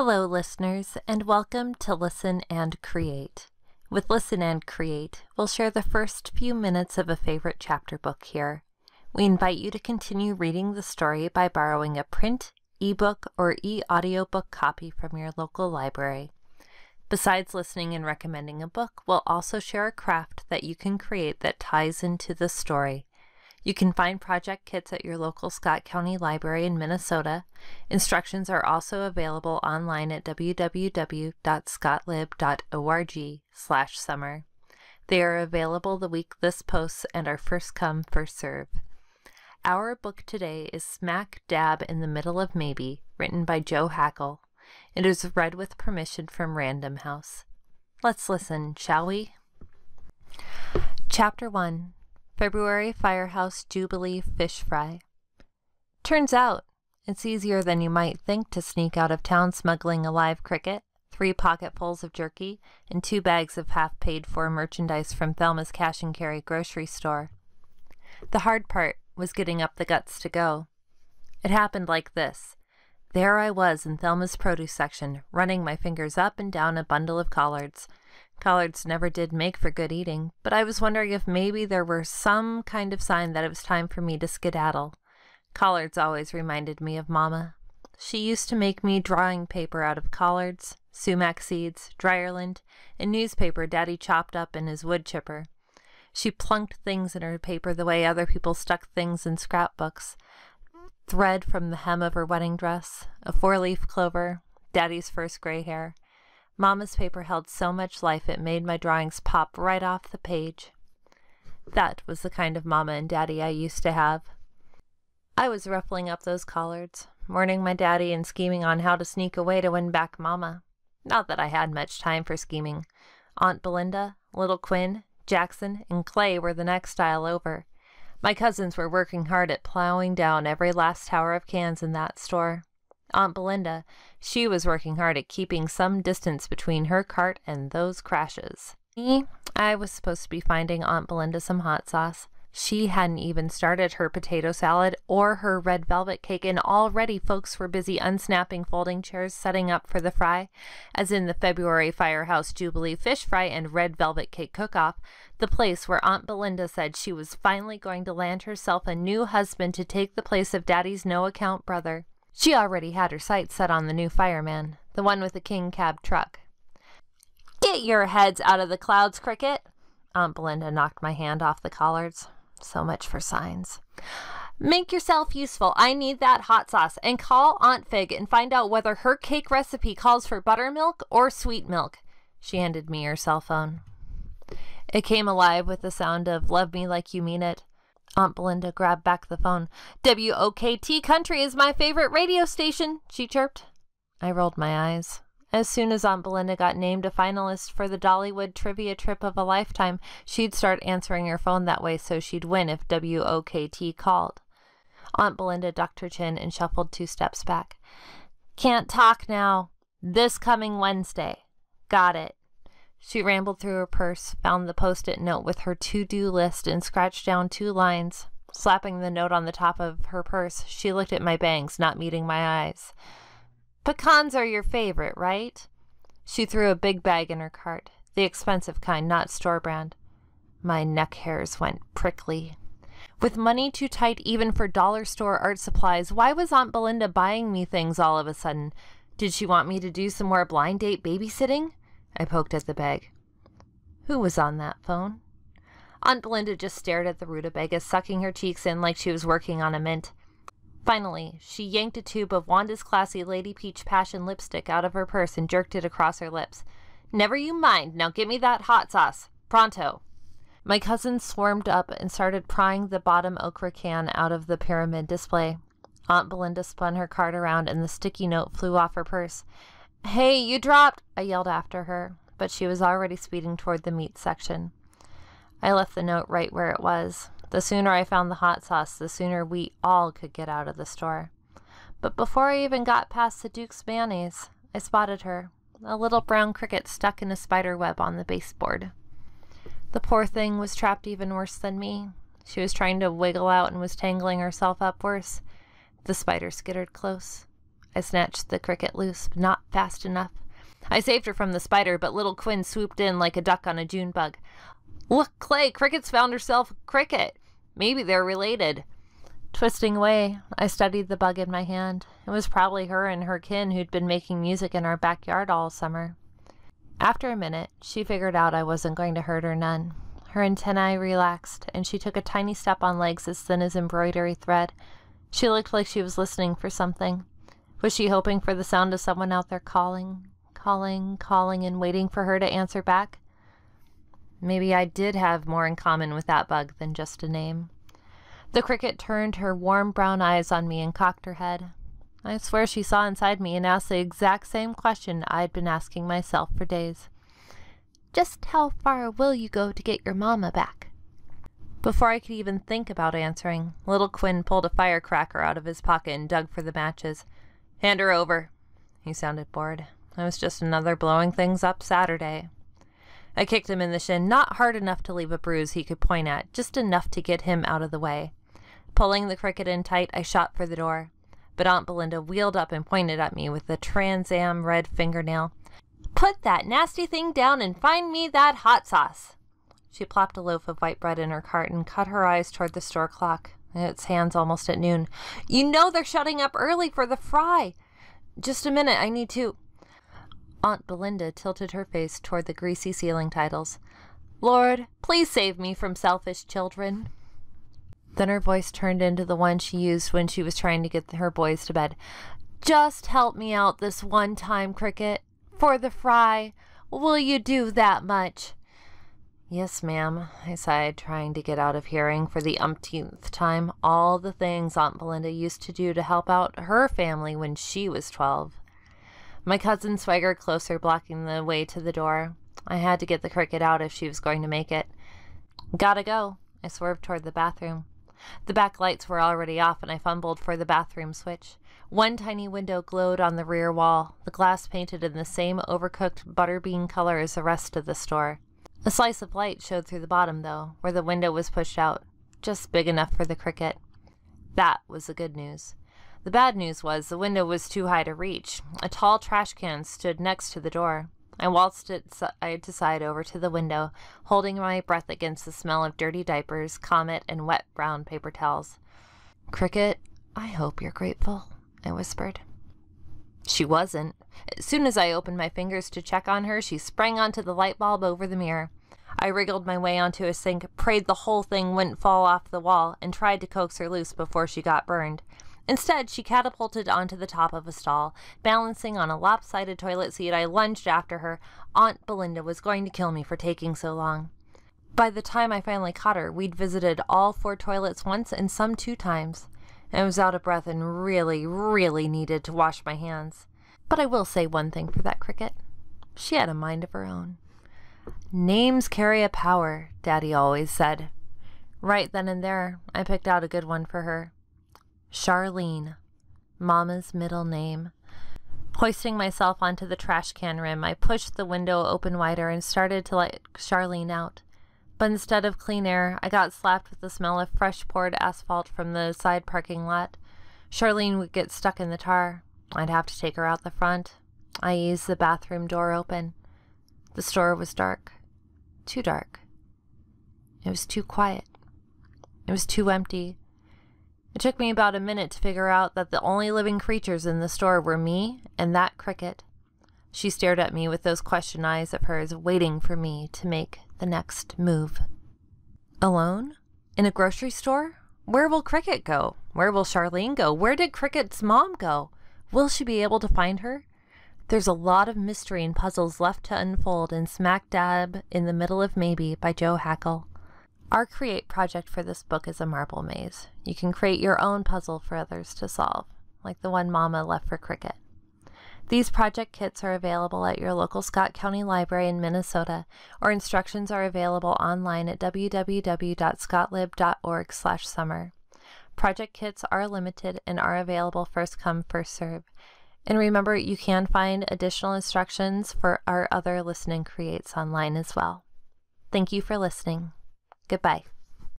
Hello, listeners, and welcome to Listen and Create. With Listen and Create, we'll share the first few minutes of a favorite chapter book here. We invite you to continue reading the story by borrowing a print, ebook, or e-audiobook copy from your local library. Besides listening and recommending a book, we'll also share a craft that you can create that ties into the story. You can find project kits at your local Scott County Library in Minnesota. Instructions are also available online at www.scottlib.org/summer. They are available the week this posts and are first come, first serve. Our book today is Smack Dab in the Middle of Maybe, written by Jo Hackl. It is read with permission from Random House. Let's listen, shall we? Chapter 1. February Firehouse Jubilee Fish Fry. Turns out, it's easier than you might think to sneak out of town smuggling a live cricket, 3 pocketfuls of jerky, and 2 bags of half-paid-for merchandise from Thelma's cash and carry grocery store. The hard part was getting up the guts to go. It happened like this. There I was in Thelma's produce section, running my fingers up and down a bundle of collards. Collards never did make for good eating, but I was wondering if maybe there were some kind of sign that it was time for me to skedaddle. Collards always reminded me of Mama. She used to make me drawing paper out of collards, sumac seeds, dryerland, and newspaper Daddy chopped up in his wood chipper. She plunked things in her paper the way other people stuck things in scrapbooks. Thread from the hem of her wedding dress, a 4-leaf clover, Daddy's first gray hair. Mama's paper held so much life it made my drawings pop right off the page. That was the kind of Mama and Daddy I used to have. I was ruffling up those collards, warning my Daddy and scheming on how to sneak away to win back Mama. Not that I had much time for scheming. Aunt Belinda, little Quinn, Jackson, and Clay were the next aisle over. My cousins were working hard at plowing down every last tower of cans in that store. Aunt Belinda, she was working hard at keeping some distance between her cart and those crashes. Me, I was supposed to be finding Aunt Belinda some hot sauce. She hadn't even started her potato salad or her red velvet cake, and already folks were busy unsnapping folding chairs, setting up for the fry. As in the February Firehouse Jubilee Fish Fry and Red Velvet Cake Cook-Off, the place where Aunt Belinda said she was finally going to land herself a new husband to take the place of Daddy's no-account brother. She already had her sights set on the new fireman, the one with the king cab truck. "Get your heads out of the clouds, Cricket!" Aunt Belinda knocked my hand off the collards. So much for signs. "Make yourself useful. I need that hot sauce. And call Aunt Fig and find out whether her cake recipe calls for buttermilk or sweet milk." She handed me her cell phone. It came alive with the sound of "Love Me Like You Mean It." Aunt Belinda grabbed back the phone. "WOKT Country is my favorite radio station," she chirped. I rolled my eyes. As soon as Aunt Belinda got named a finalist for the Dollywood trivia trip of a lifetime, she'd start answering her phone that way so she'd win if WOKT called. Aunt Belinda ducked her chin and shuffled 2 steps back. "Can't talk now. This coming Wednesday. Got it." She rambled through her purse, found the post-it note with her to-do list, and scratched down 2 lines. Slapping the note on the top of her purse, she looked at my bangs, not meeting my eyes. "Pecans are your favorite, right?" She threw a big bag in her cart, the expensive kind, not store brand. My neck hairs went prickly. With money too tight even for dollar store art supplies, why was Aunt Belinda buying me things all of a sudden? Did she want me to do some more blind date babysitting? I poked at the bag. Who was on that phone? Aunt Belinda just stared at the rutabaga, sucking her cheeks in like she was working on a mint. Finally, she yanked a tube of Wanda's classy Lady Peach Passion lipstick out of her purse and jerked it across her lips. "Never you mind. Now get me that hot sauce. Pronto." My cousin swarmed up and started prying the bottom okra can out of the pyramid display. Aunt Belinda spun her cart around and the sticky note flew off her purse. "Hey, you dropped!" I yelled after her, but she was already speeding toward the meat section. I left the note right where it was. The sooner I found the hot sauce, the sooner we all could get out of the store. But before I even got past the Duke's mayonnaise, I spotted her, a little brown cricket stuck in a spider web on the baseboard. The poor thing was trapped even worse than me. She was trying to wiggle out and was tangling herself up worse. The spider skittered close. I snatched the cricket loose, but not fast enough. I saved her from the spider, but little Quinn swooped in like a duck on a June bug. Look, Clay, Cricket's found herself a cricket. Maybe they're related. Twisting away, I studied the bug in my hand. It was probably her and her kin who'd been making music in our backyard all summer. After a minute, she figured out I wasn't going to hurt her none. Her antennae relaxed, and she took a tiny step on legs as thin as embroidery thread. She looked like she was listening for something. Was she hoping for the sound of someone out there calling, calling, calling, and waiting for her to answer back? Maybe I did have more in common with that bug than just a name. The cricket turned her warm brown eyes on me and cocked her head. I swear she saw inside me and asked the exact same question I'd been asking myself for days. Just how far will you go to get your mama back? Before I could even think about answering, little Quinn pulled a firecracker out of his pocket and dug for the matches. Hand her over. He sounded bored. It was just another blowing things up Saturday. I kicked him in the shin, not hard enough to leave a bruise he could point at, just enough to get him out of the way. Pulling the cricket in tight, I shot for the door. But Aunt Belinda wheeled up and pointed at me with a Trans Am red fingernail. Put that nasty thing down and find me that hot sauce. She plopped a loaf of white bread in her cart and cut her eyes toward the store clock, its hands almost at noon. You know they're shutting up early for the fry. Just a minute, I need to... Aunt Belinda tilted her face toward the greasy ceiling titles. Lord, please save me from selfish children. Then her voice turned into the one she used when she was trying to get her boys to bed. Just help me out this one time, Cricket. For the fry. Will you do that much? Yes, ma'am, I sighed, trying to get out of hearing for the umpteenth time all the things Aunt Belinda used to do to help out her family when she was 12. My cousin swaggered closer, blocking the way to the door. I had to get the cricket out if she was going to make it. Gotta go. I swerved toward the bathroom. The back lights were already off, and I fumbled for the bathroom switch. One tiny window glowed on the rear wall, the glass painted in the same overcooked butterbean color as the rest of the store. A slice of light showed through the bottom, though, where the window was pushed out, just big enough for the cricket. That was the good news. The bad news was the window was too high to reach. A tall trash can stood next to the door. I waltzed it side to side over to the window, holding my breath against the smell of dirty diapers, Comet, and wet brown paper towels. Cricket, I hope you're grateful, I whispered. She wasn't. As soon as I opened my fingers to check on her, she sprang onto the light bulb over the mirror. I wriggled my way onto a sink, prayed the whole thing wouldn't fall off the wall, and tried to coax her loose before she got burned. Instead, she catapulted onto the top of a stall. Balancing on a lopsided toilet seat, I lunged after her. Aunt Belinda was going to kill me for taking so long. By the time I finally caught her, we'd visited all four toilets once and some two times. I was out of breath and really, really needed to wash my hands. But I will say one thing for that cricket. She had a mind of her own. Names carry a power, Daddy always said. Right then and there, I picked out a good one for her. Charlene, Mama's middle name. Hoisting myself onto the trash can rim, I pushed the window open wider and started to let Charlene out. But instead of clean air, I got slapped with the smell of fresh poured asphalt from the side parking lot. Charlene would get stuck in the tar. I'd have to take her out the front. I eased the bathroom door open. The store was dark. Too dark. It was too quiet. It was too empty. It took me about a minute to figure out that the only living creatures in the store were me and that cricket. She stared at me with those question eyes of hers, waiting for me to make the next move. Alone? In a grocery store? Where will Cricket go? Where will Charlene go? Where did Cricket's mom go? Will she be able to find her? There's a lot of mystery and puzzles left to unfold in Smack Dab in the Middle of Maybe by Jo Hackl. Our create project for this book is a marble maze. You can create your own puzzle for others to solve, like the one Mama left for Cricket. These project kits are available at your local Scott County Library in Minnesota, or instructions are available online at www.scottlib.org/summer. Project kits are limited and are available first come, first serve. And remember, you can find additional instructions for our other Listen and Creates online as well. Thank you for listening. Goodbye.